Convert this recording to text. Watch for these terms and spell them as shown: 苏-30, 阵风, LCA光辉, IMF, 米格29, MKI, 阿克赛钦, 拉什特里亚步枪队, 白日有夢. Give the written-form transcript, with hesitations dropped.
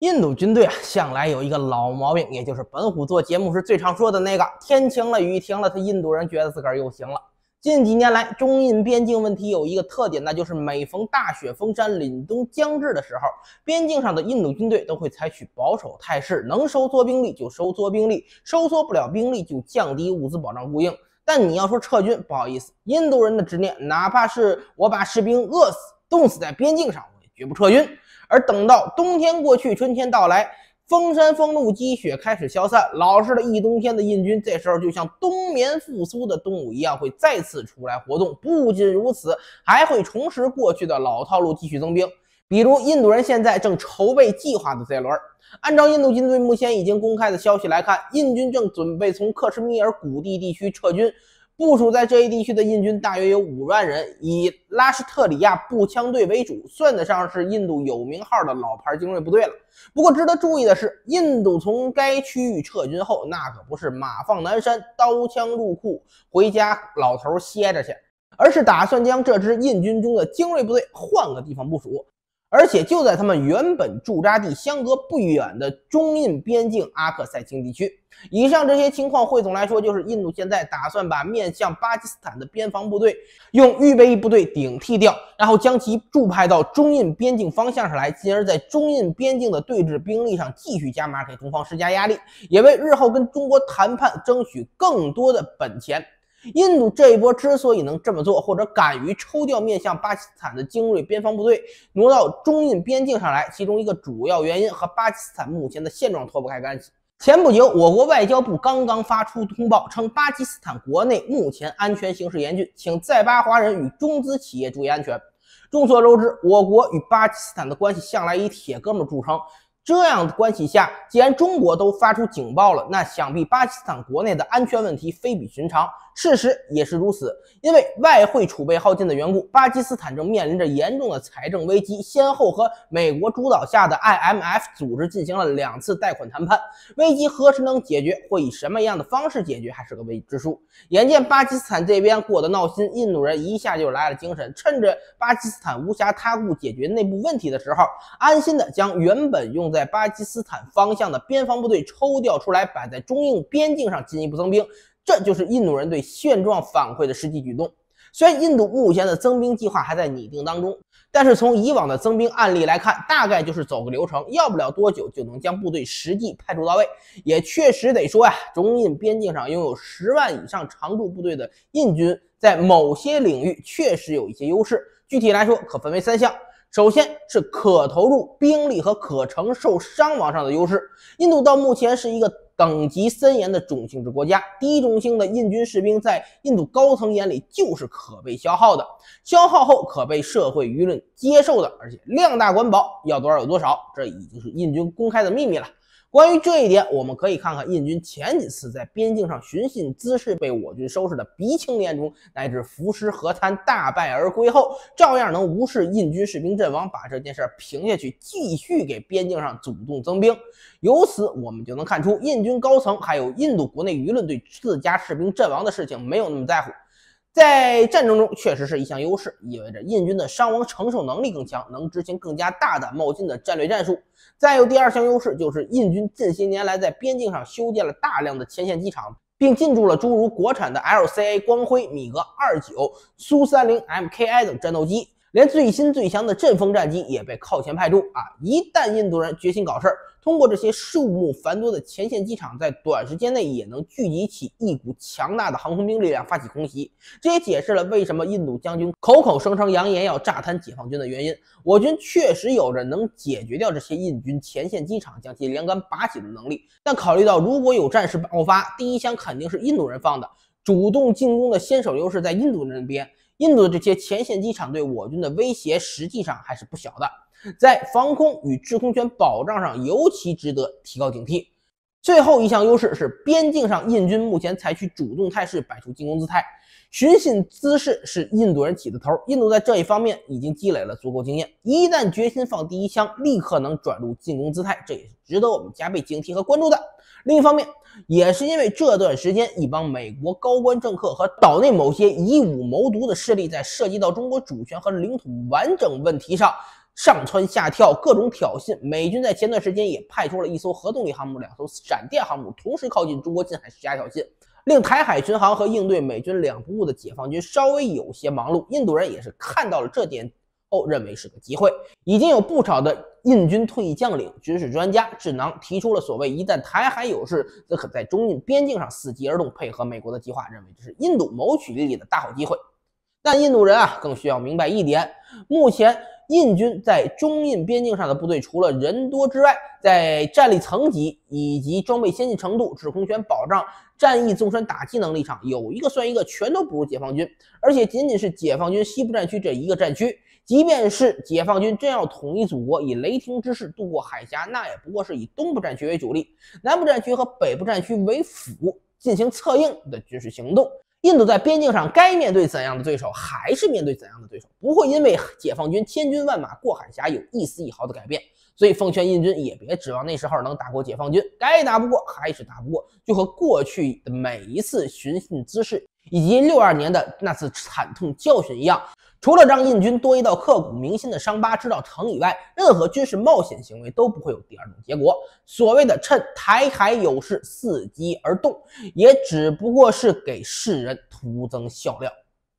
印度军队啊，向来有一个老毛病，也就是本虎做节目时最常说的那个：天晴了，雨停了，他印度人觉得自个儿又行了。近几年来，中印边境问题有一个特点，那就是每逢大雪封山、凛冬将至的时候，边境上的印度军队都会采取保守态势，能收缩兵力就收缩兵力，收缩不了兵力就降低物资保障供应。但你要说撤军，不好意思，印度人的执念，哪怕是我把士兵饿死、冻死在边境上，我也绝不撤军。 而等到冬天过去，春天到来，封山封路，积雪开始消散，老实的一冬天的印军，这时候就像冬眠复苏的动物一样，会再次出来活动。不仅如此，还会重拾过去的老套路，继续增兵。比如，印度人现在正筹备计划的这轮，按照印度军队目前已经公开的消息来看，印军正准备从克什米尔谷地地区撤军。 部署在这一地区的印军大约有5万人，以拉什特里亚步枪队为主，算得上是印度有名号的老牌精锐部队了。不过值得注意的是，印度从该区域撤军后，那可不是马放南山、刀枪入库，回家老头歇着去，而是打算将这支印军中的精锐部队换个地方部署，而且就在他们原本驻扎地相隔不远的中印边境阿克赛钦地区。 以上这些情况汇总来说，就是印度现在打算把面向巴基斯坦的边防部队用预备役部队顶替掉，然后将其驻派到中印边境方向上来，进而在中印边境的对峙兵力上继续加码，给中方施加压力，也为日后跟中国谈判争取更多的本钱。印度这一波之所以能这么做，或者敢于抽调面向巴基斯坦的精锐边防部队挪到中印边境上来，其中一个主要原因和巴基斯坦目前的现状脱不开干系。 前不久，我国外交部刚刚发出通报称，巴基斯坦国内目前安全形势严峻，请在巴华人与中资企业注意安全。众所周知，我国与巴基斯坦的关系向来以铁哥们著称。这样的关系下，既然中国都发出警报了，那想必巴基斯坦国内的安全问题非比寻常。事实也是如此，因为外汇储备耗尽的缘故，巴基斯坦正面临着严重的财政危机，先后和美国主导下的 IMF 组织进行了2次贷款谈判。危机何时能解决，会以什么样的方式解决，还是个未知数。眼见巴基斯坦这边过得闹心，印度人一下就来了精神，趁着巴基斯坦无暇他顾解决内部问题的时候，安心的将原本用在巴基斯坦方向的边防部队抽调出来，摆在中印边境上进一步增兵。 这就是印度人对现状反馈的实际举动。虽然印度目前的增兵计划还在拟定当中，但是从以往的增兵案例来看，大概就是走个流程，要不了多久就能将部队实际派驻到位。也确实得说呀，中印边境上拥有10万以上常驻部队的印军，在某些领域确实有一些优势。具体来说，可分为3项。 首先是可投入兵力和可承受伤亡上的优势。印度到目前是一个等级森严的种姓制国家，低种姓的印军士兵在印度高层眼里就是可被消耗的，消耗后可被社会舆论接受的，而且量大管饱，要多少有多少，这已经是印军公开的秘密了。 关于这一点，我们可以看看印军前几次在边境上寻衅滋事被我军收拾的鼻青脸肿，乃至浮尸河滩大败而归后，照样能无视印军士兵阵亡，把这件事平下去，继续给边境上主动增兵。由此我们就能看出，印军高层还有印度国内舆论对自家士兵阵亡的事情没有那么在乎。 在战争中确实是一项优势，意味着印军的伤亡承受能力更强，能执行更加大胆冒进的战略战术。再有第2项优势，就是印军近些年来在边境上修建了大量的前线机场，并进驻了诸如国产的 LCA 光辉、米格29、苏-30、MKI 等战斗机，连最新最强的阵风战机也被靠前派驻。一旦印度人决心搞事儿，通过这些数目繁多的前线机场，在短时间内也能聚集起一股强大的航空兵力量，发起空袭。这也解释了为什么印度将军口口声声扬言要炸瘫解放军的原因。我军确实有着能解决掉这些印军前线机场，将其连根拔起的能力。但考虑到如果有战事爆发，第一枪肯定是印度人放的，主动进攻的先手优势在印度人那边。印度的这些前线机场对我军的威胁实际上还是不小的。 在防空与制空权保障上尤其值得提高警惕。最后一项优势是边境上印军目前采取主动态势，摆出进攻姿态，寻衅滋事是印度人起的头。印度在这一方面已经积累了足够经验，一旦决心放第一枪，立刻能转入进攻姿态，这也是值得我们加倍警惕和关注的。另一方面，也是因为这段时间一帮美国高官政客和岛内某些以武谋独的势力在涉及到中国主权和领土完整问题上。上蹿下跳，各种挑衅。美军在前段时间也派出了一艘核动力航母、两艘闪电航母，同时靠近中国近海施加挑衅，令台海巡航和应对美军两不误的解放军稍微有些忙碌。印度人也是看到了这点后，认为是个机会。已经有不少的印军退役将领、军事专家、智囊提出了所谓“一旦台海有事，则可在中印边境上伺机而动”，配合美国的计划，认为这是印度谋取利益的大好机会。但印度人更需要明白一点，目前印军在中印边境上的部队，除了人多之外，在战力层级以及装备先进程度、制空权保障、战役纵深打击能力上，有一个算一个，全都不如解放军。而且仅仅是解放军西部战区这一个战区，即便是解放军真要统一祖国，以雷霆之势渡过海峡，那也不过是以东部战区为主力，南部战区和北部战区为辅，进行策应的军事行动。印度在边境上该面对怎样的对手，还是面对怎样的对手，不会因为解放军千军万马过海峡有一丝一毫的改变。所以奉劝印军也别指望那时候能打过解放军，该打不过还是打不过，就和过去的每一次寻衅滋事以及62年的那次惨痛教训一样，除了让印军多一道刻骨铭心的伤疤知道疼以外，任何军事冒险行为都不会有第二种结果。所谓的趁台海有事伺机而动，也只不过是给世人徒增笑料。